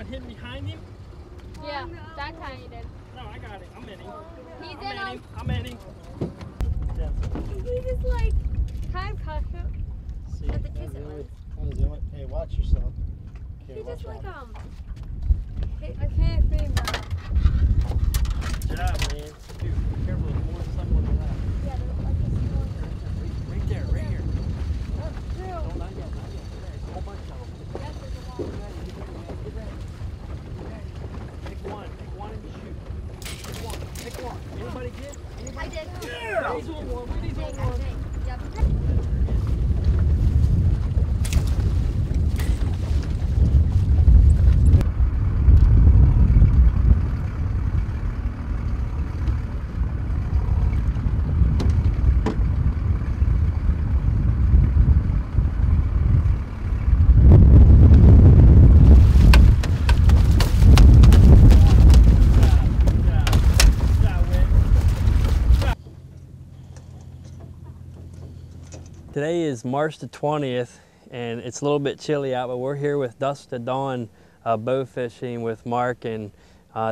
and hit behind him? Yeah, that time he did. No, I got it. I'm in him. He's in him. I'm in him. He just like time caught him. See, at the kiss it was. That was it. Hey, watch yourself. Okay, he just like hit. I can't frame that. Good job, man. Dude, be careful. There's more stuff on the left. Yeah, there's like a small one. Right there, right here. That's true. Today is March the 20th, and it's a little bit chilly out, but we're here with Dusk to Dawn bow fishing with Mark, and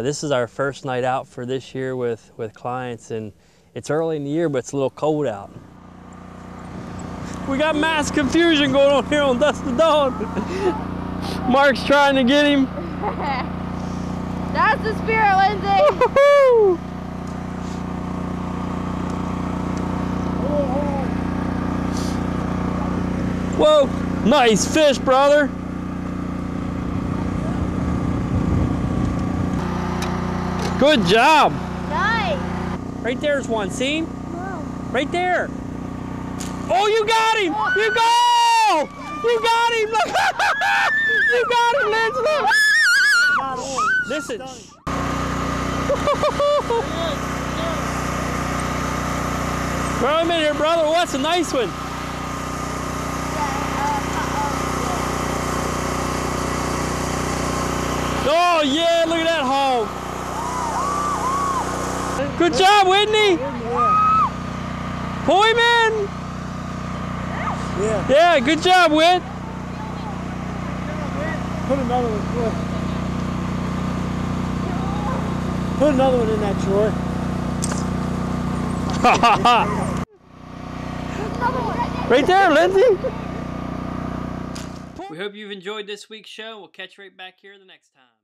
this is our first night out for this year with clients, and it's early in the year, but it's a little cold out. We got mass confusion going on here on Dusk to Dawn. Mark's trying to get him. That's the spirit, Lindsay. Whoa, nice fish, brother. Good job. Nice. Right there's one, see? Wow. Right there. Oh, you got him. Oh. You go. You got him. Look. You got him, Lindsay. Listen. Throw him in here, brother. Oh, that's a nice one. Oh yeah, look at that hog. Good job, Whitney. Pull him in. Yeah, good job, Whit. Put another one in that drawer. Right there, Lindsay. We hope you've enjoyed this week's show. We'll catch you right back here the next time.